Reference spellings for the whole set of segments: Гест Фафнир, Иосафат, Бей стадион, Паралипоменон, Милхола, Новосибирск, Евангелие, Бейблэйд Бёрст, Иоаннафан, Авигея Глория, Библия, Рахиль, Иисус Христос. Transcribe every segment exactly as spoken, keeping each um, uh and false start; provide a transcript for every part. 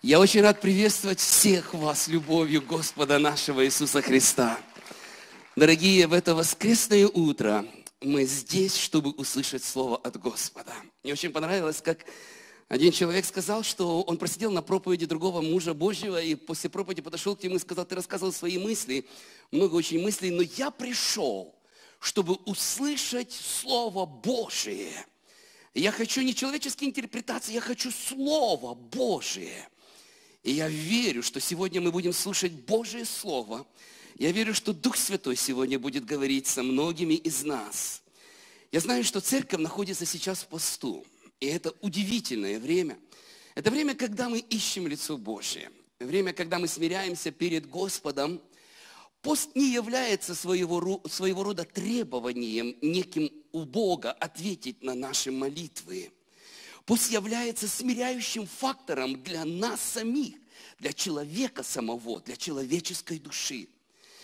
Я очень рад приветствовать всех вас любовью Господа нашего Иисуса Христа. Дорогие, в это воскресное утро мы здесь, чтобы услышать слово от Господа. Мне очень понравилось, как один человек сказал, что он просидел на проповеди другого мужа Божьего, и после проповеди подошел к нему и сказал: ты рассказывал свои мысли, много очень мыслей, но я пришел, чтобы услышать слово Божие. Я хочу не человеческие интерпретации, я хочу слово Божие. И я верю, что сегодня мы будем слушать Божие Слово. Я верю, что Дух Святой сегодня будет говорить со многими из нас. Я знаю, что церковь находится сейчас в посту. И это удивительное время. Это время, когда мы ищем лицо Божие. Время, когда мы смиряемся перед Господом. Пост не является своего, своего рода требованием неким у Бога ответить на наши молитвы. Пусть является смиряющим фактором для нас самих, для человека самого, для человеческой души.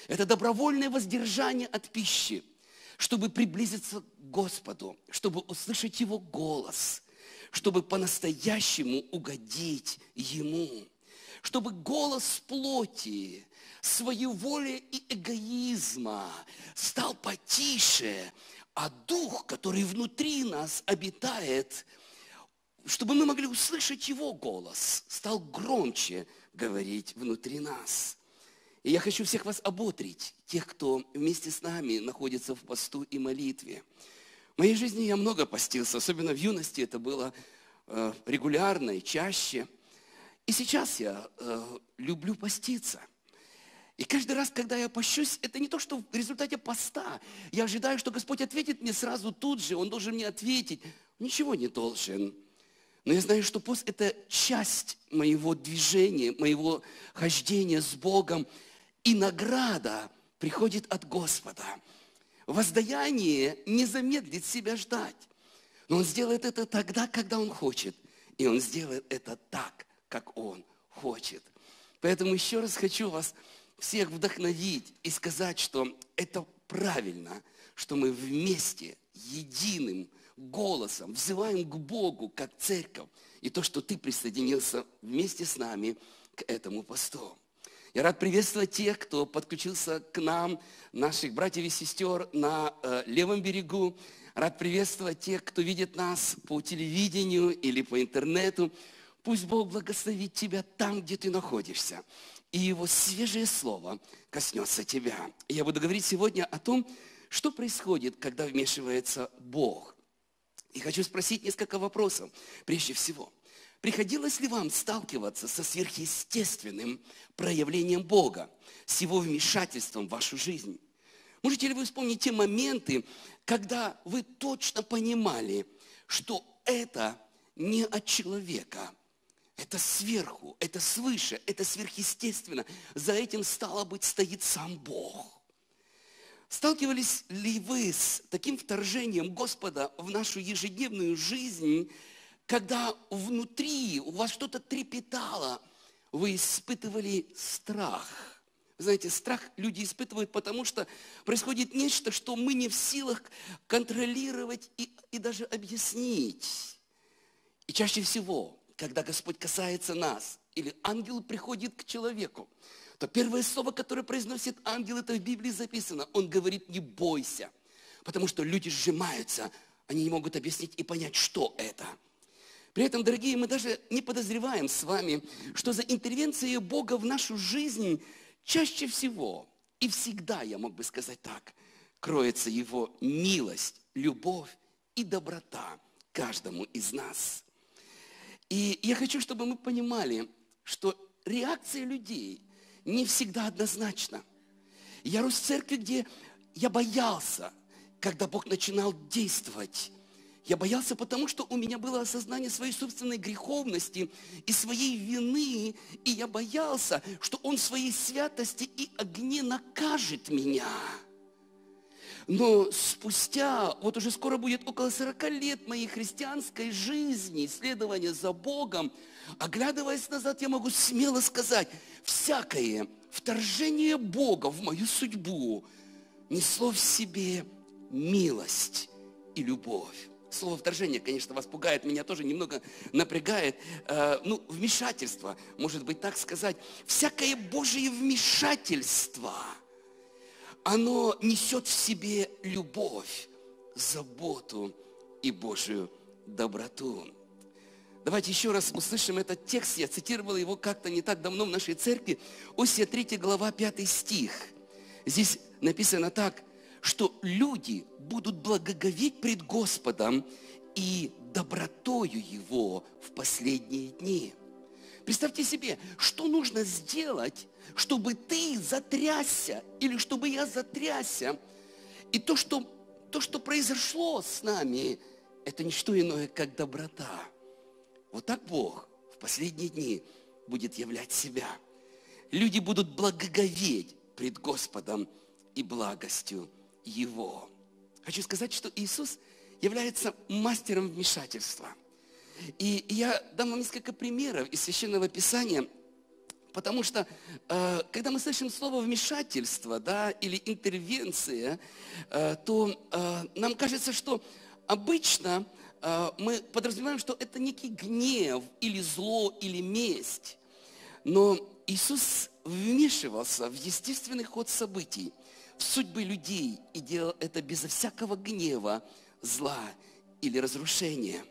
Это добровольное воздержание от пищи, чтобы приблизиться к Господу, чтобы услышать Его голос, чтобы по-настоящему угодить Ему, чтобы голос плоти, своеволия и эгоизма стал потише, а Дух, который внутри нас обитает, чтобы мы могли услышать Его голос, стал громче говорить внутри нас. И я хочу всех вас ободрить, тех, кто вместе с нами находится в посту и молитве. В моей жизни я много постился, особенно в юности это было э, регулярно и чаще. И сейчас я э, люблю поститься. И каждый раз, когда я пощусь, это не то, что в результате поста. Я ожидаю, что Господь ответит мне сразу тут же, Он должен мне ответить. Ничего не должен. Но я знаю, что пост – это часть моего движения, моего хождения с Богом. И награда приходит от Господа. Воздаяние не замедлит себя ждать. Но Он сделает это тогда, когда Он хочет. И Он сделает это так, как Он хочет. Поэтому еще раз хочу вас всех вдохновить и сказать, что это правильно, что мы вместе, единым голосом взываем к Богу, как церковь, и то, что ты присоединился вместе с нами к этому посту. Я рад приветствовать тех, кто подключился к нам, наших братьев и сестер на э, левом берегу. Рад приветствовать тех, кто видит нас по телевидению или по интернету. Пусть Бог благословит тебя там, где ты находишься, и Его свежее слово коснется тебя. Я буду говорить сегодня о том, что происходит, когда вмешивается Бог. И хочу спросить несколько вопросов. Прежде всего, приходилось ли вам сталкиваться со сверхъестественным проявлением Бога, с Его вмешательством в вашу жизнь? Можете ли вы вспомнить те моменты, когда вы точно понимали, что это не от человека, это сверху, это свыше, это сверхъестественно. За этим, стало быть, стоит сам Бог. Сталкивались ли вы с таким вторжением Господа в нашу ежедневную жизнь, когда внутри у вас что-то трепетало, вы испытывали страх? Знаете, страх люди испытывают, потому что происходит нечто, что мы не в силах контролировать и, и даже объяснить. И чаще всего, когда Господь касается нас, или ангел приходит к человеку, то первое слово, которое произносит ангел, это в Библии записано. Он говорит: не бойся, потому что люди сжимаются, они не могут объяснить и понять, что это. При этом, дорогие, мы даже не подозреваем с вами, что за интервенцией Бога в нашу жизнь чаще всего, и всегда, я мог бы сказать так, кроется Его милость, любовь и доброта каждому из нас. И я хочу, чтобы мы понимали, что реакция людей не всегда однозначна. Я рос в церкви, где я боялся, когда Бог начинал действовать. Я боялся, потому что у меня было осознание своей собственной греховности и своей вины, и я боялся, что Он в своей святости и огне накажет меня. Но спустя, вот уже скоро будет около сорока лет моей христианской жизни, следования за Богом, оглядываясь назад, я могу смело сказать, всякое вторжение Бога в мою судьбу несло в себе милость и любовь. Слово вторжение, конечно, вас пугает, меня тоже немного напрягает. Э, ну, вмешательство, может быть, так сказать. Всякое Божие вмешательство, оно несет в себе любовь, заботу и Божию доброту. Давайте еще раз услышим этот текст. Я цитировал его как-то не так давно в нашей церкви. Осия третья глава, пятый стих. Здесь написано так, что люди будут благоговеть пред Господом и добротою Его в последние дни. Представьте себе, что нужно сделать, чтобы ты затрясся, или чтобы я затрясся. И то, что, то, что произошло с нами, это не что иное, как доброта. Вот так Бог в последние дни будет являть себя. Люди будут благоговеть пред Господом и благостью Его. Хочу сказать, что Иисус является мастером вмешательства. И я дам вам несколько примеров из Священного Писания, потому что, э, когда мы слышим слово «вмешательство», да, или «интервенция», э, то э, нам кажется, что обычно э, мы подразумеваем, что это некий гнев, или зло, или месть. Но Иисус вмешивался в естественный ход событий, в судьбы людей, и делал это безо всякого гнева, зла или разрушения.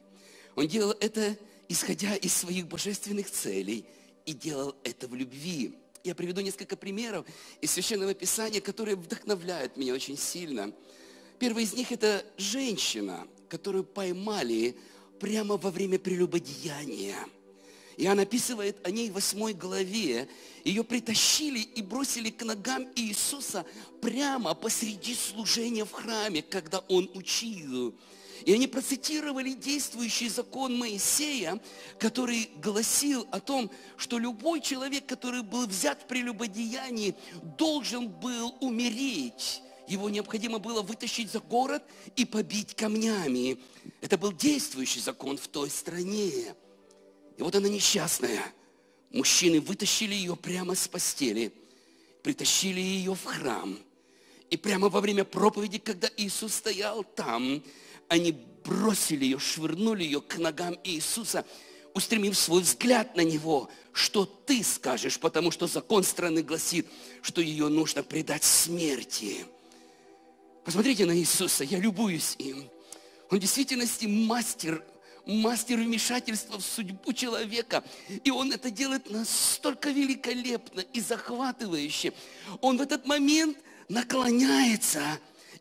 Он делал это, исходя из своих божественных целей, и делал это в любви. Я приведу несколько примеров из Священного Писания, которые вдохновляют меня очень сильно. Первый из них – это женщина, которую поймали прямо во время прелюбодеяния. И она описывает о ней в восьмой главе. Ее притащили и бросили к ногам Иисуса прямо посреди служения в храме, когда Он учил. И они процитировали действующий закон Моисея, который гласил о том, что любой человек, который был взят в прелюбодеянии, должен был умереть. Его необходимо было вытащить за город и побить камнями. Это был действующий закон в той стране. И вот она несчастная. Мужчины вытащили ее прямо с постели, притащили ее в храм. И прямо во время проповеди, когда Иисус стоял там, они бросили ее, швырнули ее к ногам Иисуса, устремив свой взгляд на Него. Что ты скажешь? Потому что закон страны гласит, что ее нужно предать смерти. Посмотрите на Иисуса, я любуюсь им. Он в действительности мастер, мастер вмешательства в судьбу человека. И Он это делает настолько великолепно и захватывающе. Он в этот момент наклоняется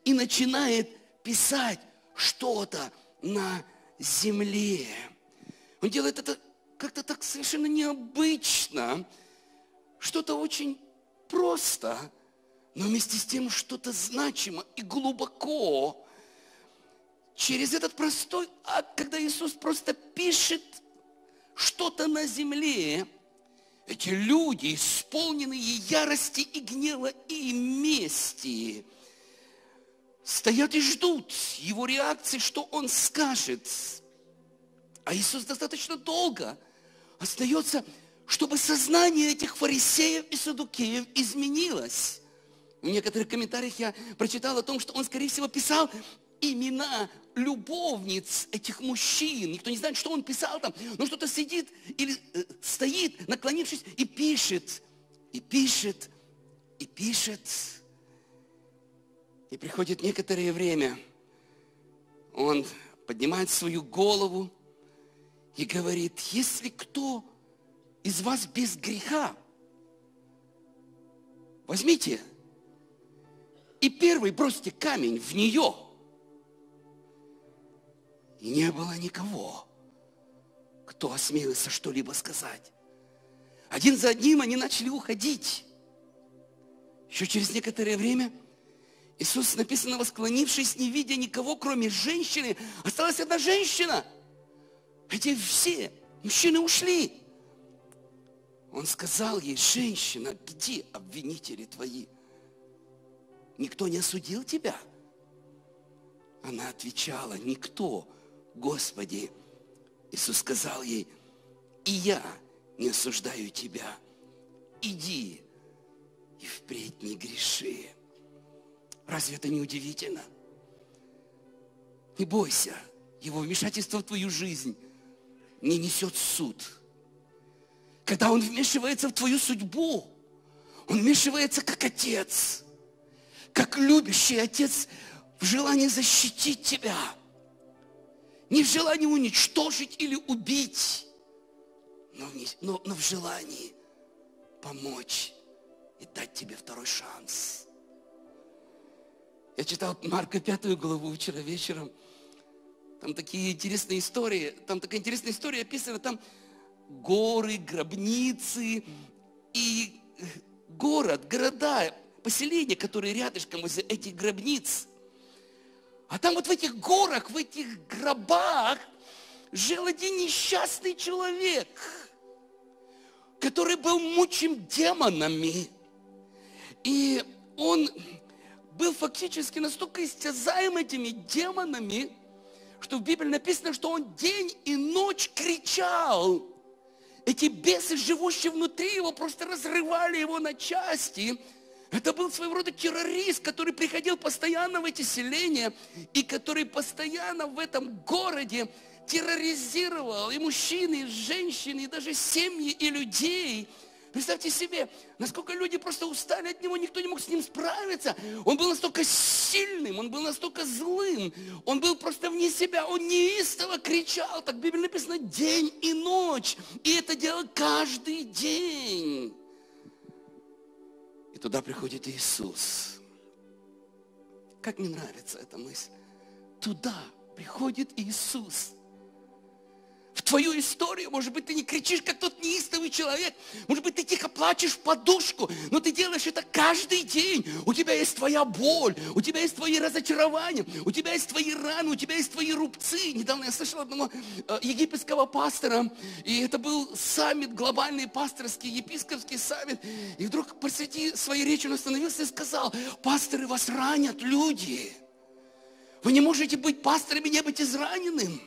и начинает писать что-то на земле. Он делает это как-то так совершенно необычно, что-то очень просто, но вместе с тем что-то значимо и глубоко. Через этот простой акт, когда Иисус просто пишет что-то на земле, эти люди, исполненные ярости и гнева и мести, стоят и ждут Его реакции, что Он скажет. А Иисус достаточно долго остается, чтобы сознание этих фарисеев и саддукеев изменилось. В некоторых комментариях я прочитал о том, что Он, скорее всего, писал имена любовниц этих мужчин. Никто не знает, что Он писал там, но что-то сидит или э, стоит, наклонившись, и пишет, и пишет, и пишет. И приходит некоторое время, он поднимает свою голову и говорит: если кто из вас без греха, возьмите и первый бросьте камень в нее. И не было никого, кто осмелился что-либо сказать. Один за одним они начали уходить. Еще через некоторое время Иисус, написано, восклонившись, не видя никого, кроме женщины, осталась одна женщина. Эти все мужчины ушли. Он сказал ей: женщина, где обвинители твои? Никто не осудил тебя? Она отвечала: никто, Господи. Иисус сказал ей: и я не осуждаю тебя. Иди и впредь не греши. Разве это не удивительно? Не бойся, Его вмешательство в твою жизнь не несет суд. Когда Он вмешивается в твою судьбу, Он вмешивается как Отец, как любящий Отец в желании защитить тебя, не в желании уничтожить или убить, но в, не, но, но в желании помочь и дать тебе второй шанс. Я читал Марка пятую главу вчера вечером. Там такие интересные истории, там такая интересная история описана, там горы, гробницы и город, города, поселения, которые рядышком из этих гробниц. А там вот в этих горах, в этих гробах жил один несчастный человек, который был мучим демонами. И он был фактически настолько истязаем этими демонами, что в Библии написано, что он день и ночь кричал. Эти бесы, живущие внутри его, просто разрывали его на части. Это был своего рода террорист, который приходил постоянно в эти селения и который постоянно в этом городе терроризировал и мужчин, и женщин, и даже семьи, и людей. Представьте себе, насколько люди просто устали от него, никто не мог с ним справиться. Он был настолько сильным, он был настолько злым, он был просто вне себя, он неистово кричал, так в Библии написано, день и ночь. И это делал каждый день. И туда приходит Иисус. Как мне нравится эта мысль. Туда приходит Иисус. В твою историю, может быть, ты не кричишь, как тот неистовый человек. Может быть, ты тихо плачешь в подушку, но ты делаешь это каждый день. У тебя есть твоя боль, у тебя есть твои разочарования, у тебя есть твои раны, у тебя есть твои рубцы. Недавно я слышал одного египетского пастора, и это был саммит, глобальный пасторский, епископский саммит. И вдруг посреди своей речи он остановился и сказал: пасторы, вас ранят люди. Вы не можете быть пасторами, не быть израненным.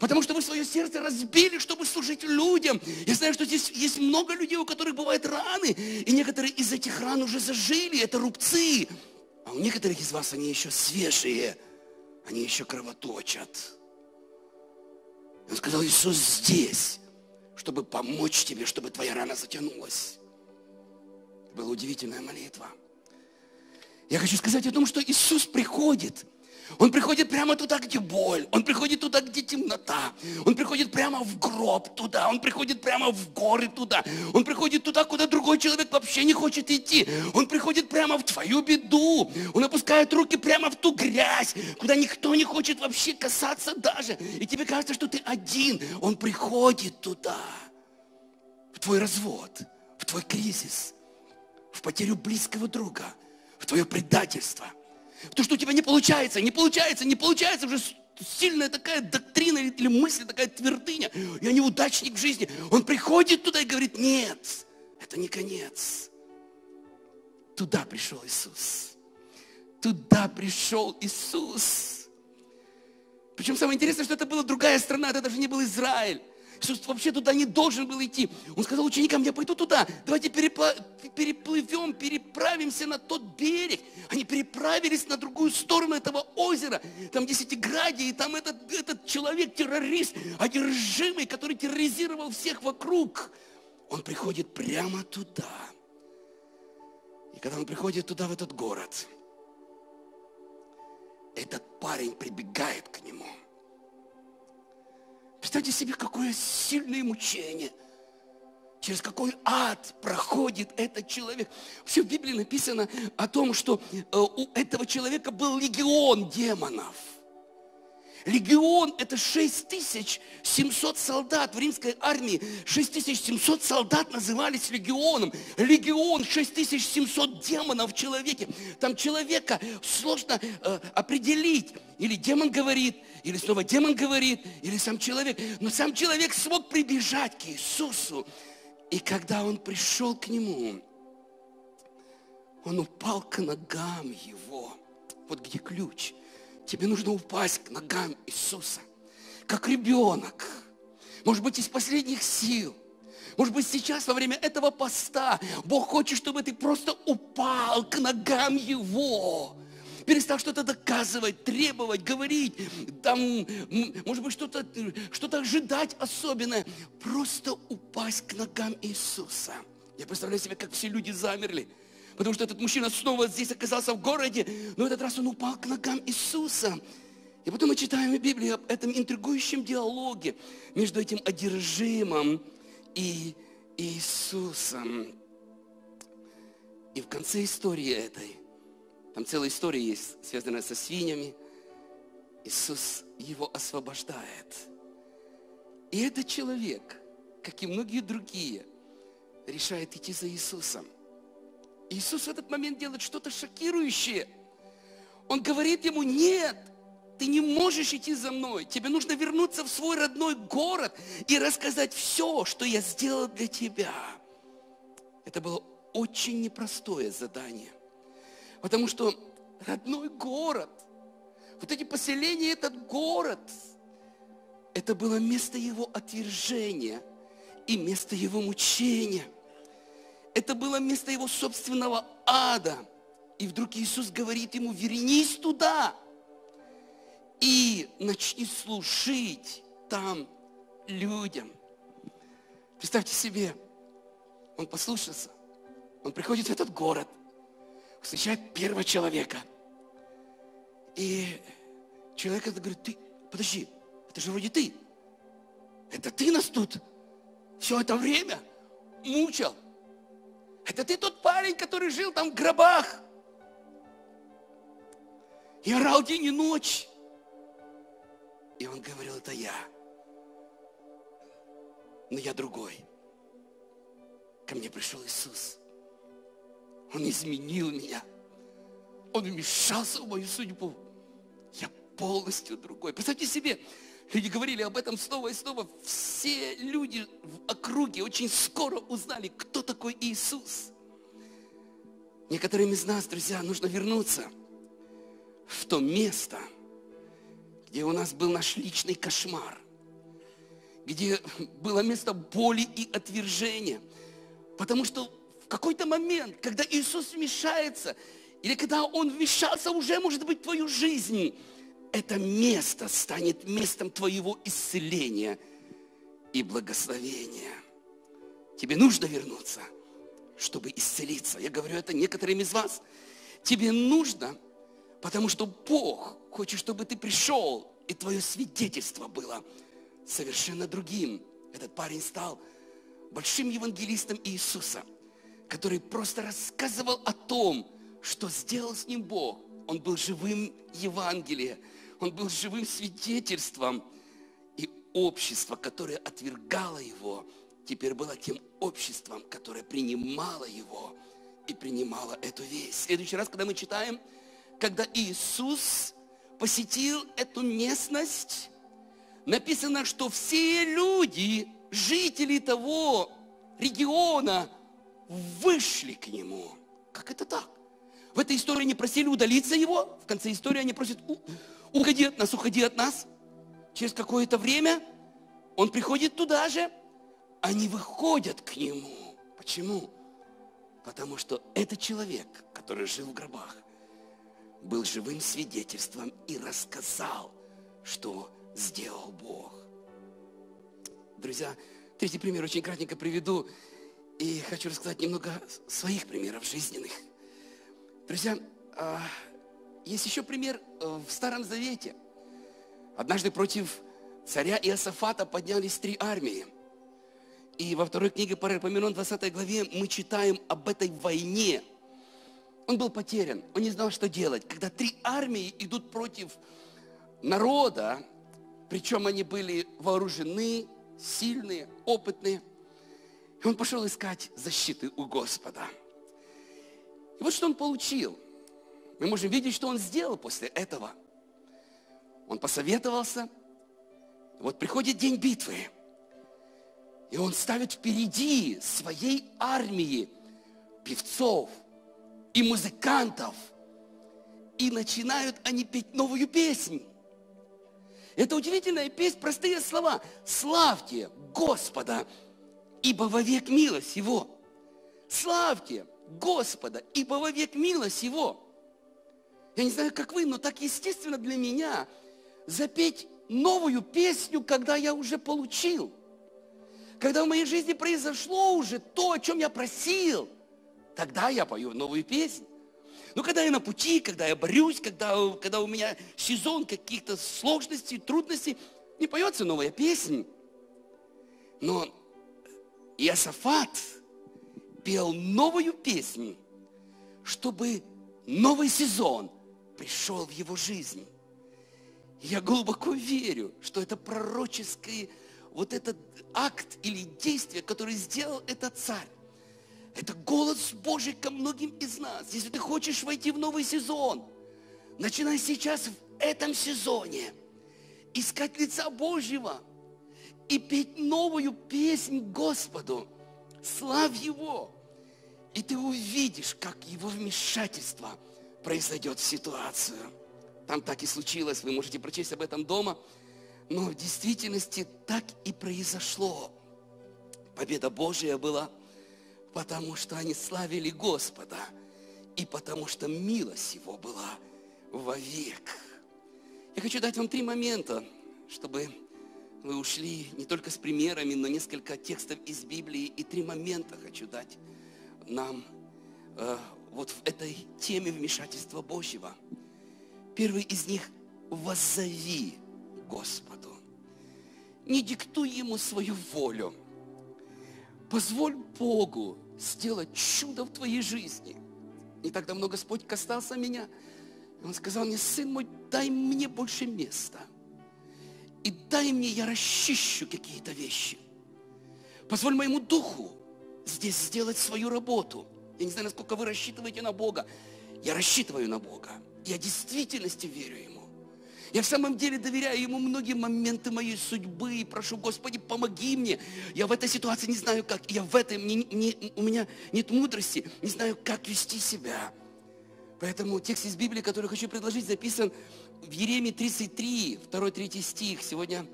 Потому что вы свое сердце разбили, чтобы служить людям. Я знаю, что здесь есть много людей, у которых бывают раны. И некоторые из этих ран уже зажили, это рубцы. А у некоторых из вас они еще свежие, они еще кровоточат. И он сказал: Иисус здесь, чтобы помочь тебе, чтобы твоя рана затянулась. Это была удивительная молитва. Я хочу сказать о том, что Иисус приходит. Он приходит прямо туда, где боль. Он приходит туда, где темнота. Он приходит прямо в гроб туда. Он приходит прямо в горы туда. Он приходит туда, куда другой человек вообще не хочет идти. Он приходит прямо в твою беду. Он опускает руки прямо в ту грязь, куда никто не хочет вообще касаться даже. И тебе кажется, что ты один. Он приходит туда. В твой развод, в твой кризис, в потерю близкого друга, в твое предательство. То, что у тебя не получается, не получается, не получается, уже сильная такая доктрина или мысль, такая твердыня, я неудачник в жизни. Он приходит туда и говорит: нет, это не конец. Туда пришел Иисус. Туда пришел Иисус. Причем самое интересное, что это была другая страна, это даже не был Израиль. Иисус вообще туда не должен был идти. Он сказал ученикам: я пойду туда, давайте перепла- переплывем, переправимся на тот берег. Они переправились на другую сторону этого озера, там Десятиградие, и там этот, этот человек-террорист, одержимый, который терроризировал всех вокруг. Он приходит прямо туда. И когда он приходит туда, в этот город, этот парень прибегает к нему. Представьте себе, какое сильное мучение, через какой ад проходит этот человек. Все в Библии написано о том, что у этого человека был легион демонов. Легион – это шесть тысяч семьсот солдат в римской армии. шесть тысяч семьсот солдат назывались легионом. Легион – шесть тысяч семьсот демонов в человеке. Там человека сложно э, определить. Или демон говорит, или снова демон говорит, или сам человек. Но сам человек смог прибежать к Иисусу. И когда он пришел к Нему, он упал к ногам Его. Вот где ключ. Тебе нужно упасть к ногам Иисуса, как ребенок, может быть, из последних сил. Может быть, сейчас, во время этого поста, Бог хочет, чтобы ты просто упал к ногам Его. перестал что-то доказывать, требовать, говорить, там, может быть, что-то что-то ожидать особенное. Просто упасть к ногам Иисуса. Я представляю себе, как все люди замерли. Потому что этот мужчина снова здесь оказался в городе, но в этот раз он упал к ногам Иисуса. И потом мы читаем в Библии об этом интригующем диалоге между этим одержимым и Иисусом. И в конце истории этой, там целая история есть, связанная со свиньями, Иисус его освобождает. И этот человек, как и многие другие, решает идти за Иисусом. Иисус в этот момент делает что-то шокирующее. Он говорит ему: нет, ты не можешь идти за мной. Тебе нужно вернуться в свой родной город и рассказать все, что я сделал для тебя. Это было очень непростое задание. Потому что родной город, вот эти поселения, этот город, это было место его отвержения и место его мучения. Это было место его собственного ада. И вдруг Иисус говорит ему: вернись туда и начни служить там людям. Представьте себе, он послушался. Он приходит в этот город, встречает первого человека. И человек это говорит: ты, подожди, это же вроде ты. Это ты нас тут все это время мучил. Это ты тот парень, который жил там в гробах. И орал день и ночь. И он говорил: это я. Но я другой. Ко мне пришел Иисус. Он изменил меня. Он вмешался в мою судьбу. Я полностью другой. Представьте себе, люди говорили об этом снова и снова. Все люди в округе очень скоро узнали, кто такой Иисус. Некоторым из нас, друзья, нужно вернуться в то место, где у нас был наш личный кошмар, где было место боли и отвержения. Потому что в какой-то момент, когда Иисус вмешается, или когда Он вмешался уже, может быть, в твою жизнь, это место станет местом твоего исцеления и благословения. Тебе нужно вернуться, чтобы исцелиться. Я говорю это некоторым из вас. Тебе нужно, потому что Бог хочет, чтобы ты пришел, и твое свидетельство было совершенно другим. Этот парень стал большим евангелистом Иисуса, который просто рассказывал о том, что сделал с ним Бог. Он был живым Евангелием. Он был живым свидетельством. И общество, которое отвергало его, теперь было тем обществом, которое принимало его и принимало эту весть. В следующий раз, когда мы читаем, когда Иисус посетил эту местность, написано, что все люди, жители того региона, вышли к нему. Как это так? В этой истории они просили удалиться его. В конце истории они просят: уходи от нас, уходи от нас. Через какое-то время он приходит туда же. Они выходят к нему. Почему? Потому что этот человек, который жил в гробах, был живым свидетельством и рассказал, что сделал Бог. Друзья, третий пример очень кратенько приведу. И хочу рассказать немного своих примеров жизненных. Друзья, есть еще пример в Старом Завете. Однажды против царя Иосафата поднялись три армии. И во второй книге Паралипоменон, двадцатой главе, мы читаем об этой войне. Он был потерян, он не знал, что делать. Когда три армии идут против народа, причем они были вооружены, сильные, опытные, и он пошел искать защиты у Господа. И вот что он получил. Мы можем видеть, что он сделал после этого. Он посоветовался. Вот приходит день битвы. И он ставит впереди своей армии певцов и музыкантов. И начинают они петь новую песню. Это удивительная песня, простые слова. «Славьте Господа, ибо вовек милость Его». «Славьте Господа, ибо вовек милость Его». Я не знаю, как вы, но так естественно для меня запеть новую песню, когда я уже получил. Когда в моей жизни произошло уже то, о чем я просил, тогда я пою новую песню. Но когда я на пути, когда я борюсь, когда, когда у меня сезон каких-то сложностей, трудностей, не поется новая песня. Но Иосафат пел новую песню, чтобы новый сезон пришел в его жизнь. Я глубоко верю, что это пророческий вот этот акт или действие, которое сделал этот царь. Это голос Божий ко многим из нас. Если ты хочешь войти в новый сезон, начинай сейчас в этом сезоне искать лица Божьего и петь новую песнь Господу. Славь Его. И ты увидишь, как Его вмешательство произойдет в ситуацию. Там так и случилось, вы можете прочесть об этом дома. Но в действительности так и произошло. Победа Божья была, потому что они славили Господа, и потому что милость Его была вовек. Я хочу дать вам три момента, чтобы вы ушли не только с примерами, но несколько текстов из Библии. И три момента хочу дать нам э, вот в этой теме вмешательства Божьего. Первый из них – воззови Господу. Не диктуй Ему свою волю. Позволь Богу сделать чудо в твоей жизни. Не так давно Господь касался меня. Он сказал мне: сын мой, дай мне больше места. И дай мне, я расчищу какие-то вещи. Позволь моему духу здесь сделать свою работу. Я не знаю, насколько вы рассчитываете на Бога. Я рассчитываю на Бога. Я в действительности верю Ему. Я в самом деле доверяю Ему многие моменты моей судьбы и прошу: Господи, помоги мне. Я в этой ситуации не знаю как. Я в этом, не, не, у меня нет мудрости. Не знаю, как вести себя. Поэтому текст из Библии, который хочу предложить, записан в Иеремии тридцать три, второй-третий стих. Сегодня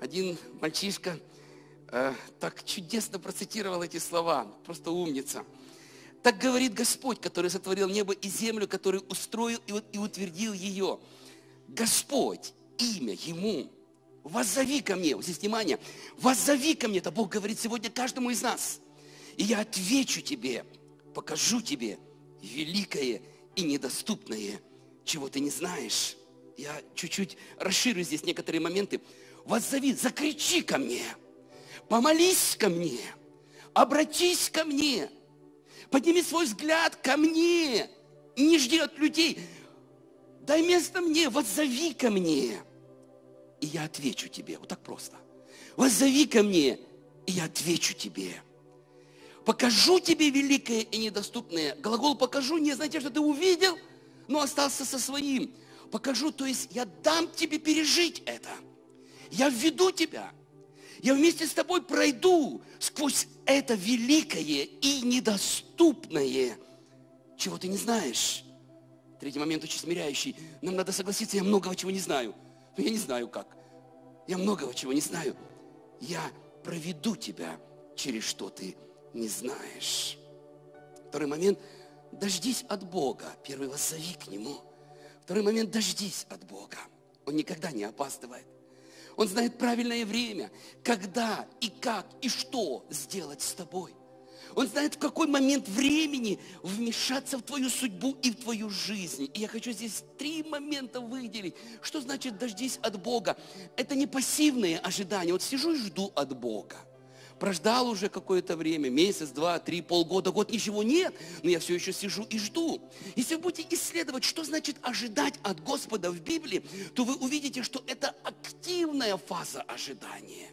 один мальчишка э, так чудесно процитировал эти слова. Просто умница. Так говорит Господь, который сотворил небо и землю, который устроил и, и утвердил ее. Господь, имя Ему, воззови ко мне, вот здесь внимание, воззови ко мне, это Бог говорит сегодня каждому из нас. И я отвечу тебе, покажу тебе великое и недоступное, чего ты не знаешь. Я чуть-чуть расширю здесь некоторые моменты. Воззови, закричи ко мне, помолись ко мне, обратись ко мне, подними свой взгляд ко мне, не жди от людей. Дай место мне, воззови ко мне, и я отвечу тебе. Вот так просто. Воззови ко мне, и я отвечу тебе. Покажу тебе великое и недоступное. Глагол «покажу» не означает, что ты увидел, но остался со своим. Покажу, то есть я дам тебе пережить это. Я введу тебя. Я вместе с тобой пройду сквозь это великое и недоступное, чего ты не знаешь. Третий момент очень смиряющий. Нам надо согласиться, я многого чего не знаю. Но я не знаю как. Я многого чего не знаю. Я проведу тебя через что ты не знаешь. Второй момент. Дождись от Бога. Первый, воззови к Нему. Второй момент. Дождись от Бога. Он никогда не опаздывает. Он знает правильное время, когда и как и что сделать с тобой. Он знает, в какой момент времени вмешаться в твою судьбу и в твою жизнь. И я хочу здесь три момента выделить. Что значит «дождись от Бога»? Это не пассивные ожидания. Вот сижу и жду от Бога. Прождал уже какое-то время, месяц, два, три, полгода, год, ничего нет, но я все еще сижу и жду. Если вы будете исследовать, что значит ожидать от Господа в Библии, то вы увидите, что это активная фаза ожидания.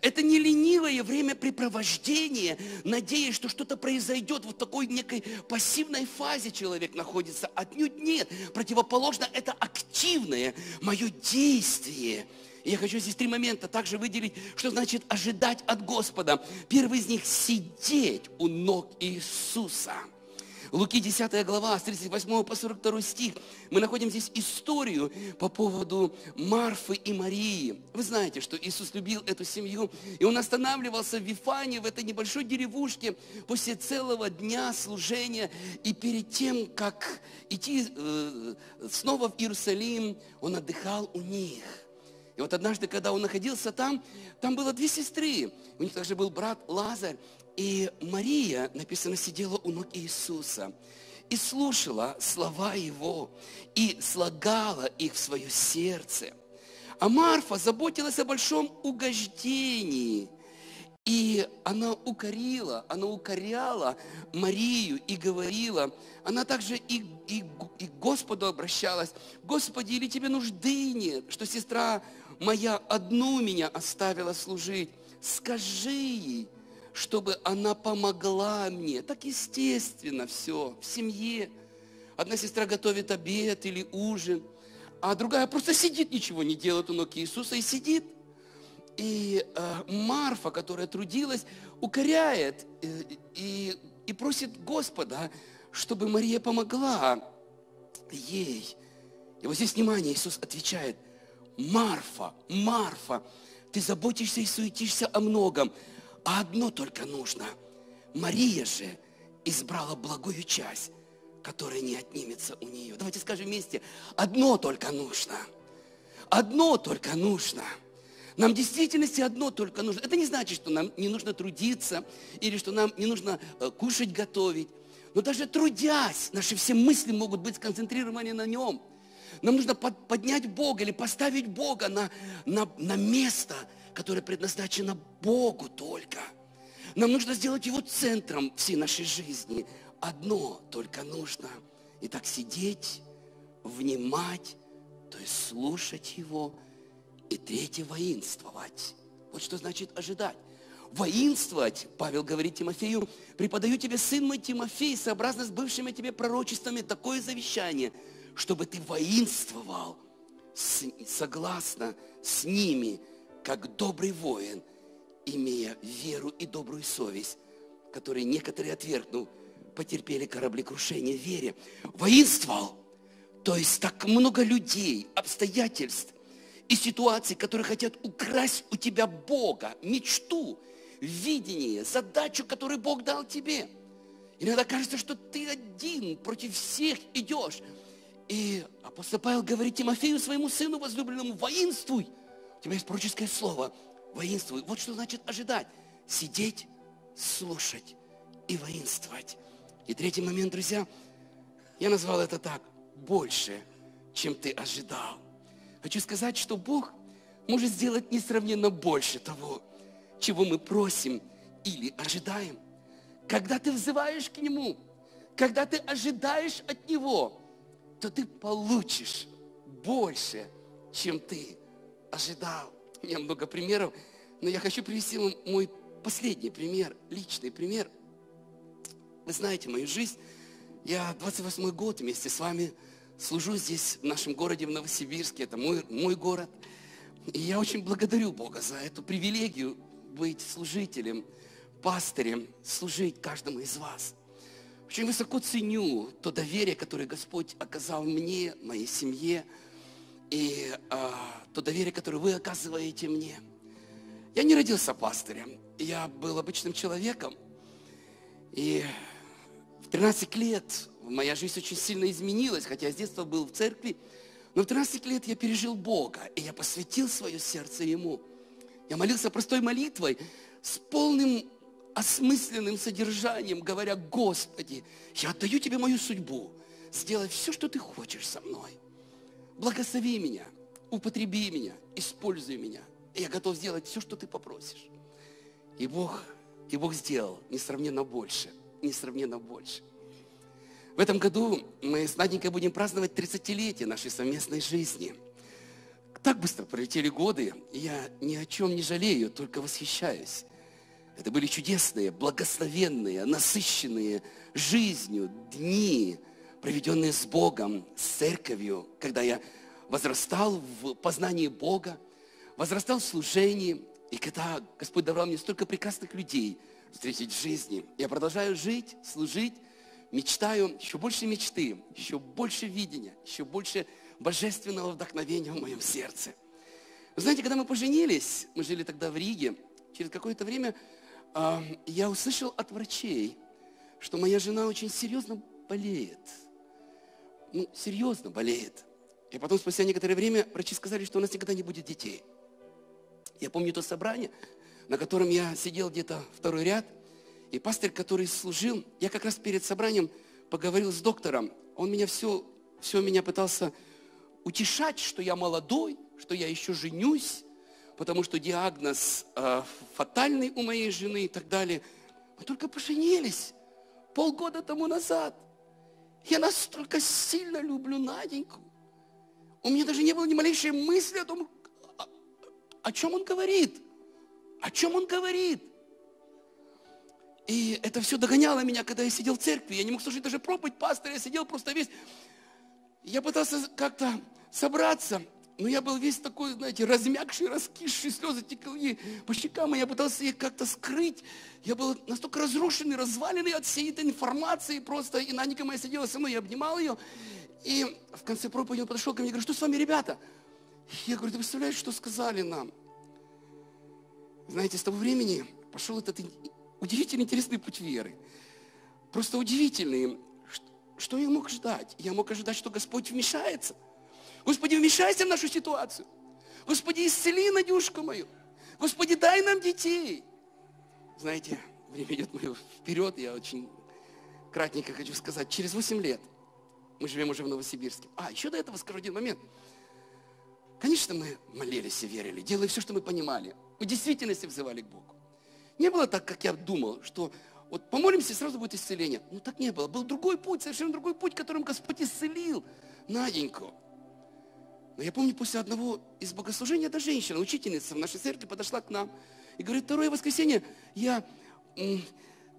Это не ленивое времяпрепровождение, надеясь, что что-то произойдет. Вот в такой некой пассивной фазе человек находится. Отнюдь нет. Противоположно, это активное мое действие. И я хочу здесь три момента также выделить, что значит ожидать от Господа. Первый из них – сидеть у ног Иисуса. Луки десятая глава, с тридцать восьмого по сорок второй стих. Мы находим здесь историю по поводу Марфы и Марии. Вы знаете, что Иисус любил эту семью, и Он останавливался в Вифании, в этой небольшой деревушке, после целого дня служения. И перед тем, как идти э, снова в Иерусалим, Он отдыхал у них. И вот однажды, когда он находился там, там было две сестры. У них также был брат Лазарь. И Мария, написано, сидела у ног Иисуса и слушала слова Его, и слагала их в свое сердце. А Марфа заботилась о большом угождении. И она укорила, она укоряла Марию и говорила, она также и, и, и к Господу обращалась: «Господи, или тебе нужды нет, что сестра моя одну меня оставила служить? Скажи ей, чтобы она помогла мне». Так естественно все в семье. Одна сестра готовит обед или ужин, а другая просто сидит, ничего не делает у ног Иисуса и сидит. И э, Марфа, которая трудилась, укоряет э, и, и просит Господа, чтобы Мария помогла ей. И вот здесь, внимание, Иисус отвечает: «Марфа, Марфа, ты заботишься и суетишься о многом, а одно только нужно. Мария же избрала благую часть, которая не отнимется у нее». Давайте скажем вместе: одно только нужно, одно только нужно. Нам в действительности одно только нужно. Это не значит, что нам не нужно трудиться, или что нам не нужно кушать, готовить. Но даже трудясь, наши все мысли могут быть сконцентрированы на Нем. Нам нужно поднять Бога или поставить Бога на, на, на место, которое предназначено Богу только. Нам нужно сделать Его центром всей нашей жизни. Одно только нужно. И так сидеть, внимать, то есть слушать Его. И третье — воинствовать. Вот что значит ожидать. Воинствовать, Павел говорит Тимофею: «Преподаю тебе, сын мой Тимофей, сообразно с бывшими тебе пророчествами, такое завещание, чтобы ты воинствовал с, согласно с ними, как добрый воин, имея веру и добрую совесть, которые некоторые, отвергнув, потерпели кораблекрушение в вере». Воинствовал, то есть так много людей, обстоятельств и ситуаций, которые хотят украсть у тебя Бога, мечту, видение, задачу, которую Бог дал тебе. Иногда кажется, что ты один против всех идешь. И апостол Павел говорит Тимофею, своему сыну возлюбленному: воинствуй. У тебя есть пророческое слово — воинствуй. Вот что значит ожидать: сидеть, слушать и воинствовать. И третий момент, друзья, я назвал это так: больше, чем ты ожидал. Хочу сказать, что Бог может сделать несравненно больше того, чего мы просим или ожидаем. Когда ты взываешь к Нему, когда ты ожидаешь от Него, то ты получишь больше, чем ты ожидал. У меня много примеров, но я хочу привести вам мой последний пример, личный пример. Вы знаете мою жизнь. Я двадцать восьмой год вместе с вами служу здесь, в нашем городе, в Новосибирске. Это мой, мой город. И я очень благодарю Бога за эту привилегию быть служителем, пастырем, служить каждому из вас. Очень высоко ценю то доверие, которое Господь оказал мне, моей семье, и а, то доверие, которое вы оказываете мне. Я не родился пастырем. Я был обычным человеком. И в тринадцать лет моя жизнь очень сильно изменилась, хотя я с детства был в церкви. Но в тринадцать лет я пережил Бога, и я посвятил свое сердце Ему. Я молился простой молитвой, с полным осмысленным содержанием, говоря: «Господи, я отдаю Тебе мою судьбу. Сделай все, что Ты хочешь со мной. Благослови меня, употреби меня, используй меня. И я готов сделать все, что Ты попросишь». И Бог, и Бог сделал несравненно больше, несравненно больше. В этом году мы с Наденькой будем праздновать тридцатилетие нашей совместной жизни. Так быстро пролетели годы, и я ни о чем не жалею, только восхищаюсь. Это были чудесные, благословенные, насыщенные жизнью дни, проведенные с Богом, с церковью, когда я возрастал в познании Бога, возрастал в служении, и когда Господь давал мне столько прекрасных людей встретить в жизни. Я продолжаю жить, служить, мечтаю еще больше мечты, еще больше видения, еще больше божественного вдохновения в моем сердце. Вы знаете, когда мы поженились, мы жили тогда в Риге, через какое-то время э, я услышал от врачей, что моя жена очень серьезно болеет. Ну, серьезно болеет. И потом, спустя некоторое время, врачи сказали, что у нас никогда не будет детей. Я помню то собрание, на котором я сидел где-то второй ряд, и пастырь, который служил, я как раз перед собранием поговорил с доктором. Он меня все, все меня пытался утешать, что я молодой, что я еще женюсь, потому что диагноз э, фатальный у моей жены и так далее. Мы только поженились полгода тому назад. Я настолько сильно люблю Наденьку. У меня даже не было ни малейшей мысли о том, о, о чем он говорит. О чем он говорит? И это все догоняло меня, когда я сидел в церкви. Я не мог слушать даже проповедь пастора. Я сидел просто весь... Я пытался как-то собраться, но я был весь такой, знаете, размягший, раскисший, слезы текли по щекам, и я пытался их как-то скрыть. Я был настолько разрушенный, разваленный от всей этой информации просто. И Наденька моя сидела со мной, я обнимал ее. И в конце проповеди он подошел ко мне и говорит: что с вами, ребята? Я говорю: ты представляешь, что сказали нам? Знаете, с того времени пошел этот удивительный, интересный путь веры. Просто удивительный. Что я мог ждать? Я мог ожидать, что Господь вмешается. Господи, вмешайся в нашу ситуацию. Господи, исцели Надюшку мою. Господи, дай нам детей. Знаете, время идет мое вперед. Я очень кратенько хочу сказать. Через восемь лет мы живем уже в Новосибирске. А, еще до этого скажу один момент. Конечно, мы молились и верили, делали все, что мы понимали. Мы в действительности взывали к Богу. Не было так, как я думал, что... Вот помолимся, и сразу будет исцеление. Ну так не было. Был другой путь, совершенно другой путь, которым Господь исцелил Наденьку. Но я помню, после одного из богослужений эта женщина, учительница в нашей церкви, подошла к нам и говорит: второе воскресенье я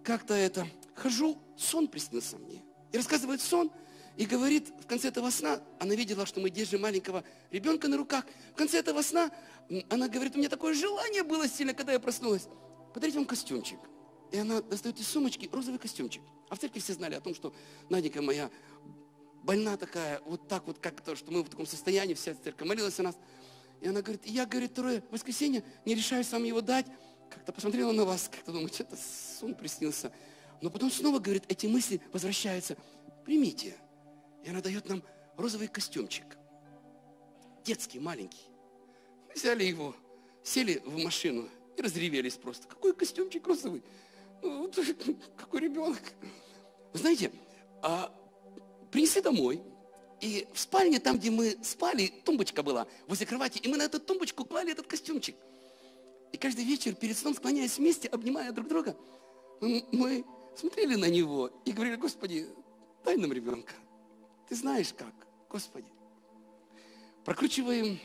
как-то это, хожу, сон приснился мне. И рассказывает сон, и говорит, в конце этого сна, она видела, что мы держим маленького ребенка на руках. В конце этого сна она говорит: у меня такое желание было сильно, когда я проснулась, подарить вам костюмчик. И она достает из сумочки розовый костюмчик. А в церкви все знали о том, что Наденька моя больна такая, вот так вот как-то, что мы в таком состоянии, вся церковь молилась о нас. И она говорит: я, говорит, второе воскресенье не решаюсь вам его дать. Как-то посмотрела на вас, как-то думаю, что-то сон приснился. Но потом снова, говорит, эти мысли возвращаются. Примите. И она дает нам розовый костюмчик. Детский, маленький. Мы взяли его, сели в машину и разревелись просто. Какой костюмчик розовый? Вот, какой ребенок. Вы знаете, а, принесли домой, и в спальне, там, где мы спали, тумбочка была возле кровати, и мы на эту тумбочку клали этот костюмчик. И каждый вечер, перед сном, склоняясь вместе, обнимая друг друга, мы смотрели на него и говорили: Господи, дай нам ребенка. Ты знаешь как, Господи. Прокручиваем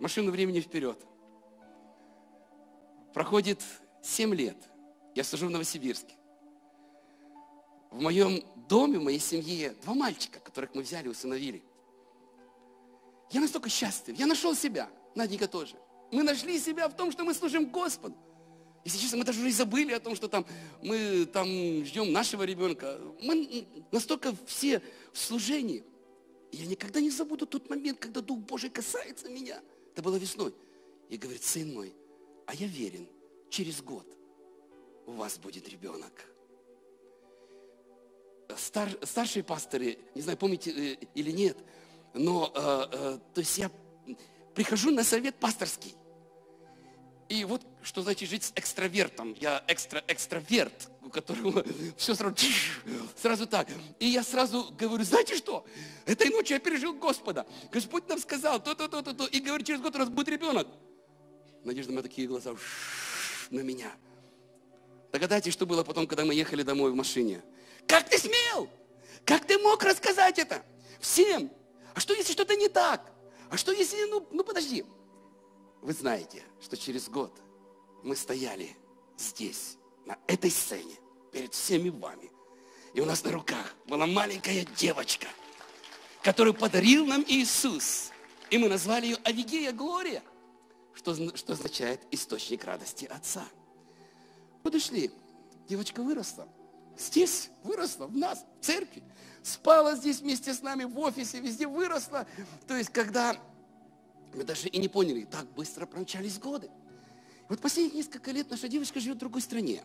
машину времени вперед. Проходит семь лет. Я сижу в Новосибирске. В моем доме, в моей семье два мальчика, которых мы взяли и усыновили. Я настолько счастлив. Я нашел себя. Наденька тоже. Мы нашли себя в том, что мы служим Господу. Если честно, мы даже уже и забыли о том, что там мы там ждем нашего ребенка. Мы настолько все в служении. И я никогда не забуду тот момент, когда Дух Божий касается меня. Это было весной. И говорит: сын мой, а я верен, через год у вас будет ребенок. Стар, старшие пасторы, не знаю, помните или нет, но э, э, то есть я прихожу на совет пасторский. И вот что значит жить с экстравертом. Я экстра, экстраверт, у которого все сразу, сразу так. И я сразу говорю: знаете что? Этой ночью я пережил Господа. Господь нам сказал то-то, то-то, то. И говорит: через год у нас будет ребенок. Надежда моя, такие глаза на меня. Догадайтесь, что было потом, когда мы ехали домой в машине. Как ты смел? Как ты мог рассказать это всем? А что, если что-то не так? А что, если... Ну, ну подожди. Вы знаете, что через год мы стояли здесь, на этой сцене, перед всеми вами. И у нас на руках была маленькая девочка, которую подарил нам Иисус. И мы назвали ее Авигея Глория, что, что означает источник радости Отца. Подошли, девочка выросла, здесь выросла, в нас, в церкви. Спала здесь вместе с нами, в офисе, везде выросла. То есть, когда мы даже и не поняли, так быстро промчались годы. Вот последние несколько лет наша девочка живет в другой стране.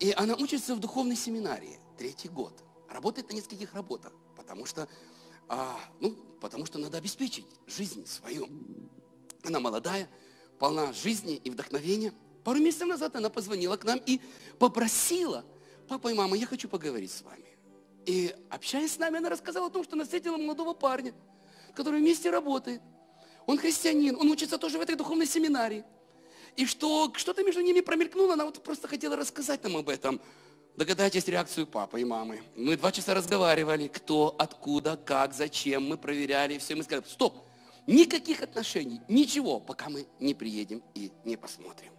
И она учится в духовной семинарии, третий год. Работает на нескольких работах, потому что, а, ну, потому что надо обеспечить жизнь свою. Она молодая, полна жизни и вдохновения. Пару месяцев назад она позвонила к нам и попросила: папа и мама, я хочу поговорить с вами. И общаясь с нами, она рассказала о том, что она встретила молодого парня, который вместе работает. Он христианин, он учится тоже в этой духовной семинарии. И что что-то между ними промелькнуло, она вот просто хотела рассказать нам об этом. Догадайтесь реакцию папы и мамы. Мы два часа разговаривали, кто, откуда, как, зачем, мы проверяли, все, мы сказали: стоп, никаких отношений, ничего, пока мы не приедем и не посмотрим.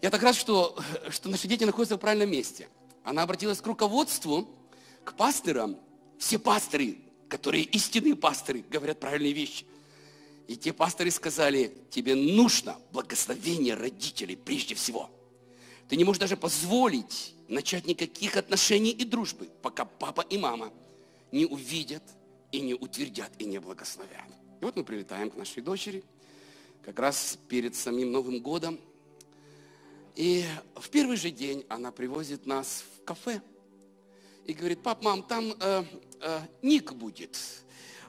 Я так рад, что, что наши дети находятся в правильном месте. Она обратилась к руководству, к пасторам. Все пасторы, которые истинные пасторы, говорят правильные вещи. И те пасторы сказали: тебе нужно благословение родителей прежде всего. Ты не можешь даже позволить начать никаких отношений и дружбы, пока папа и мама не увидят и не утвердят и не благословят. И вот мы прилетаем к нашей дочери, как раз перед самим Новым годом. И в первый же день она привозит нас в кафе и говорит: пап, мам, там э, э, Ник будет.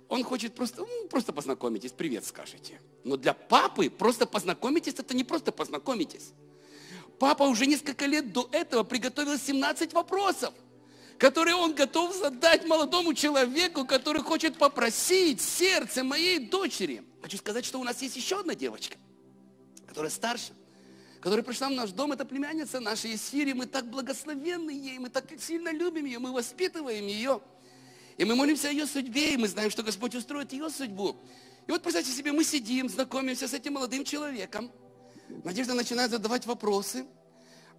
Он хочет просто, просто познакомитесь, привет скажете. Но для папы просто познакомитесь — это не просто познакомитесь. Папа уже несколько лет до этого приготовил семнадцать вопросов, которые он готов задать молодому человеку, который хочет попросить сердце моей дочери. Хочу сказать, что у нас есть еще одна девочка, которая старше, которая пришла в наш дом, это племянница нашей из Сирии. Мы так благословенны ей, мы так сильно любим ее, мы воспитываем ее. И мы молимся о ее судьбе, и мы знаем, что Господь устроит ее судьбу. И вот представьте себе, мы сидим, знакомимся с этим молодым человеком. Надежда начинает задавать вопросы.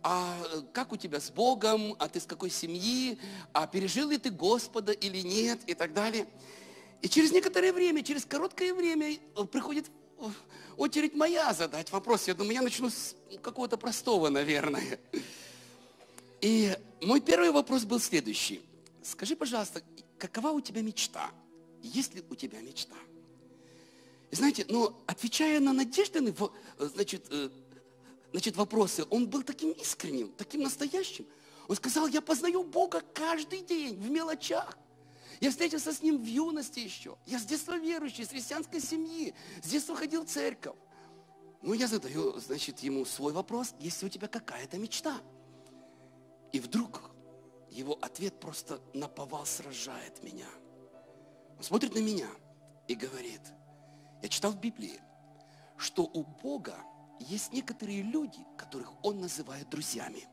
А как у тебя с Богом? А ты с какой семьи? А пережил ли ты Господа или нет? И так далее. И через некоторое время, через короткое время приходит очередь моя задать вопрос. Я думаю, я начну с какого-то простого, наверное. И мой первый вопрос был следующий. Скажи, пожалуйста, какова у тебя мечта? Есть ли у тебя мечта? И знаете, но ну, отвечая на Надеждины, значит, значит, вопросы, он был таким искренним, таким настоящим. Он сказал: я познаю Бога каждый день, в мелочах. Я встретился с Ним в юности еще. Я с детства верующий, с христианской семьи. С детства ходил в церковь. Ну, я задаю, значит, ему свой вопрос: есть ли у тебя какая-то мечта? И вдруг его ответ просто наповал сражает меня. Он смотрит на меня и говорит: я читал в Библии, что у Бога есть некоторые люди, которых Он называет друзьями.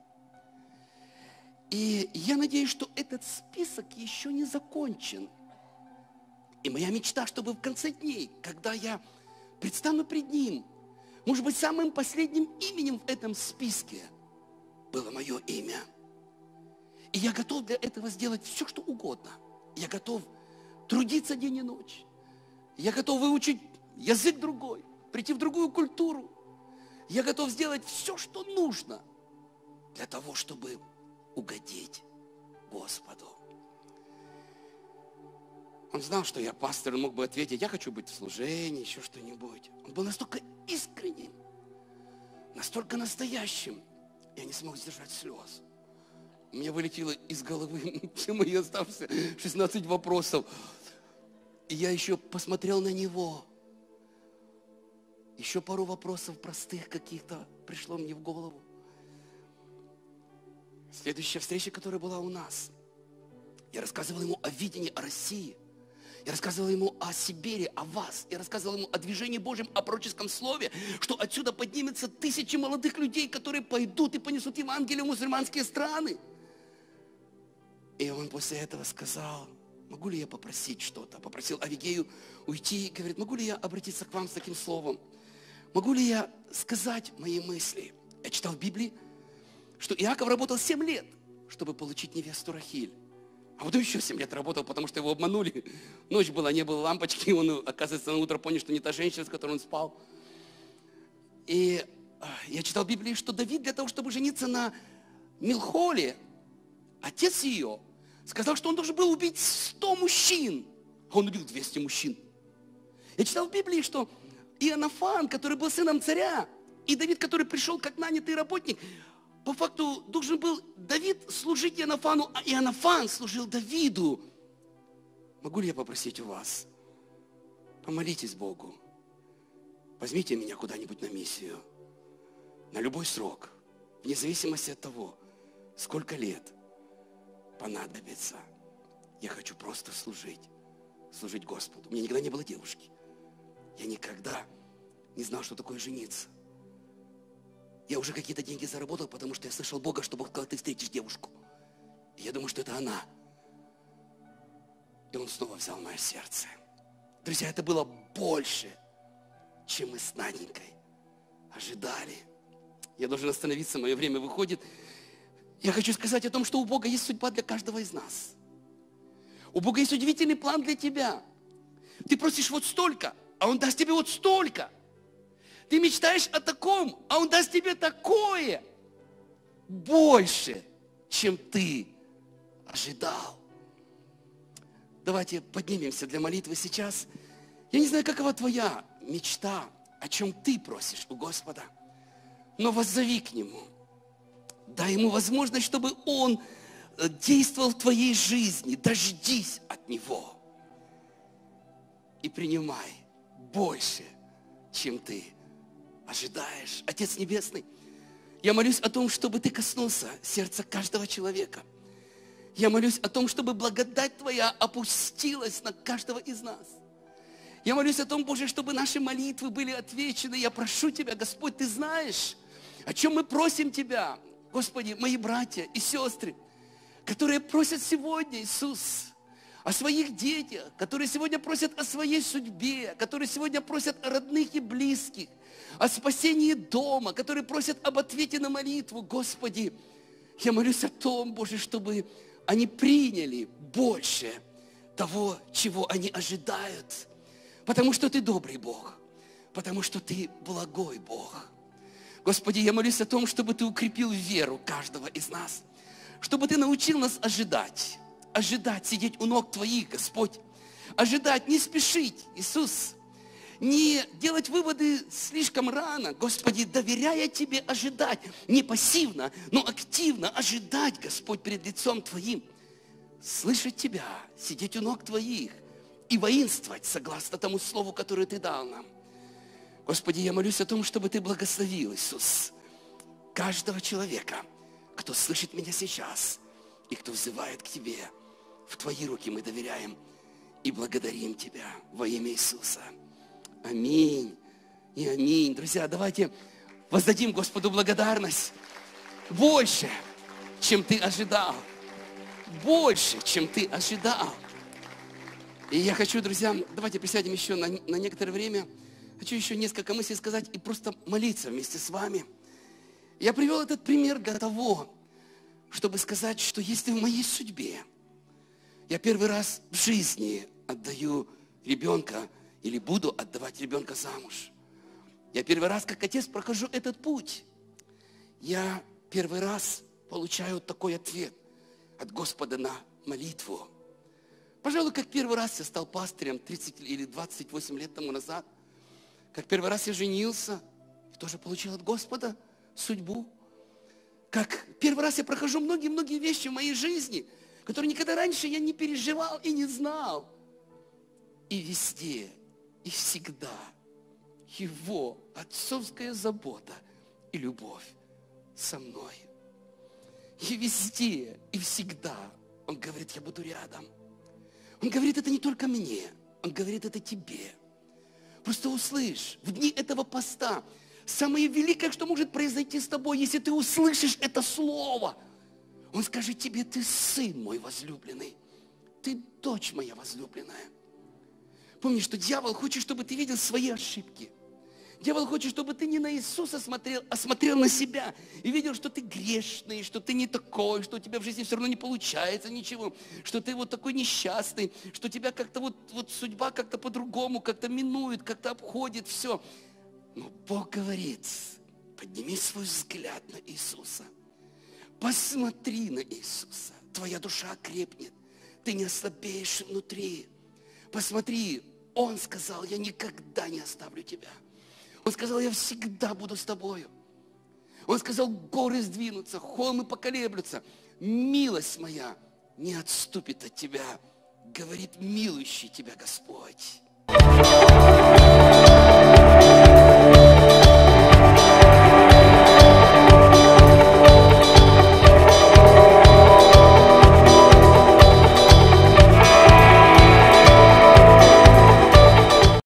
И я надеюсь, что этот список еще не закончен. И моя мечта, чтобы в конце дней, когда я предстану пред Ним, может быть, самым последним именем в этом списке было мое имя. И я готов для этого сделать все, что угодно. Я готов трудиться день и ночь. Я готов выучить язык другой, прийти в другую культуру. Я готов сделать все, что нужно для того, чтобы угодить Господу. Он знал, что я пастор, мог бы ответить: я хочу быть в служении, еще что-нибудь. Он был настолько искренним, настолько настоящим, я не смог сдержать слез. У меня вылетело из головы все мои оставшиеся шестнадцать вопросов. И я еще посмотрел на него. Еще пару вопросов простых каких-то пришло мне в голову. Следующая встреча, которая была у нас, я рассказывал ему о видении, о России. Я рассказывал ему о Сибири, о вас. Я рассказывал ему о движении Божьем, о пророческом слове, что отсюда поднимется тысячи молодых людей, которые пойдут и понесут Евангелие в мусульманские страны. И он после этого сказал: могу ли я попросить что-то? Попросил Авигею уйти и говорит: могу ли я обратиться к вам с таким словом? Могу ли я сказать мои мысли? Я читал в Библии, что Иаков работал семь лет, чтобы получить невесту Рахиль. А потом еще семь лет работал, потому что его обманули. Ночь была, не было лампочки, он, оказывается, на утро понял, что не та женщина, с которой он спал. И я читал в Библии, что Давид для того, чтобы жениться на Милхоле, отец ее сказал, что он должен был убить сто мужчин, а он убил двести мужчин. Я читал в Библии, что Иоаннафан, который был сыном царя, и Давид, который пришел как нанятый работник, по факту должен был Давид служить Иоаннафану, а Иоаннафан служил Давиду. Могу ли я попросить у вас? Помолитесь Богу. Возьмите меня куда-нибудь на миссию. На любой срок. Вне зависимости от того, сколько лет понадобится. Я хочу просто служить. Служить Господу. У меня никогда не было девушки. Я никогда не знал, что такое жениться. Я уже какие-то деньги заработал, потому что я слышал Бога, что Бог сказал, ты встретишь девушку. И я думаю, что это она. И Он снова взял мое сердце. Друзья, это было больше, чем мы с Наденькой ожидали. Я должен остановиться, мое время выходит. Я хочу сказать о том, что у Бога есть судьба для каждого из нас. У Бога есть удивительный план для тебя. Ты просишь вот столько, а Он даст тебе вот столько. Ты мечтаешь о таком, а Он даст тебе такое. Больше, чем ты ожидал. Давайте поднимемся для молитвы сейчас. Я не знаю, какова твоя мечта, о чем ты просишь у Господа, но воззови к Нему. Дай Ему возможность, чтобы Он действовал в твоей жизни. Дождись от Него. И принимай больше, чем ты ожидаешь. Отец Небесный, я молюсь о том, чтобы Ты коснулся сердца каждого человека. Я молюсь о том, чтобы благодать Твоя опустилась на каждого из нас. Я молюсь о том, Боже, чтобы наши молитвы были отвечены. Я прошу Тебя, Господь, Ты знаешь, о чем мы просим Тебя. Господи, мои братья и сестры, которые просят сегодня, Иисус, о своих детях, которые сегодня просят о своей судьбе, которые сегодня просят о родных и близких, о спасении дома, которые просят об ответе на молитву. Господи, я молюсь о том, Боже, чтобы они приняли больше того, чего они ожидают. Потому что Ты добрый Бог, потому что Ты благой Бог. Господи, я молюсь о том, чтобы Ты укрепил веру каждого из нас, чтобы Ты научил нас ожидать, ожидать, сидеть у ног Твоих, Господь, ожидать, не спешить, Иисус, не делать выводы слишком рано, Господи, доверяя Тебе ожидать, не пассивно, но активно ожидать, Господь, перед лицом Твоим, слышать Тебя, сидеть у ног Твоих и воинствовать согласно тому слову, которое Ты дал нам. Господи, я молюсь о том, чтобы Ты благословил, Иисус, каждого человека, кто слышит меня сейчас и кто взывает к Тебе. В Твои руки мы доверяем и благодарим Тебя во имя Иисуса. Аминь и аминь. Друзья, давайте воздадим Господу благодарность. Больше, чем ты ожидал. Больше, чем ты ожидал. И я хочу, друзья, давайте присядем еще на, на некоторое время. Хочу еще несколько мыслей сказать и просто молиться вместе с вами. Я привел этот пример для того, чтобы сказать, что если в моей судьбе я первый раз в жизни отдаю ребенка или буду отдавать ребенка замуж. Я первый раз, как отец, прохожу этот путь. Я первый раз получаю такой ответ от Господа на молитву. Пожалуй, как первый раз я стал пастырем тридцать или двадцать восемь лет тому назад. Как первый раз я женился и тоже получил от Господа судьбу. Как первый раз я прохожу многие-многие вещи в моей жизни, которые никогда раньше я не переживал и не знал. И везде... И всегда Его отцовская забота и любовь со мной. И везде, и всегда Он говорит, я буду рядом. Он говорит, это не только мне, Он говорит, это тебе. Просто услышь, в дни этого поста самое великое, что может произойти с тобой, если ты услышишь это слово. Он скажет тебе, ты сын мой возлюбленный, ты дочь моя возлюбленная. Помни, что дьявол хочет, чтобы ты видел свои ошибки. Дьявол хочет, чтобы ты не на Иисуса смотрел, а смотрел на себя. И видел, что ты грешный, что ты не такой, что у тебя в жизни все равно не получается ничего. Что ты вот такой несчастный, что тебя как-то вот, вот судьба как-то по-другому, как-то минует, как-то обходит все. Но Бог говорит, подними свой взгляд на Иисуса. Посмотри на Иисуса. твоя душа крепнет, ты не ослабеешь внутри. Посмотри, Он сказал, я никогда не оставлю тебя. Он сказал, я всегда буду с тобою. Он сказал, горы сдвинутся, холмы поколеблются. Милость моя не отступит от тебя, говорит милующий тебя Господь.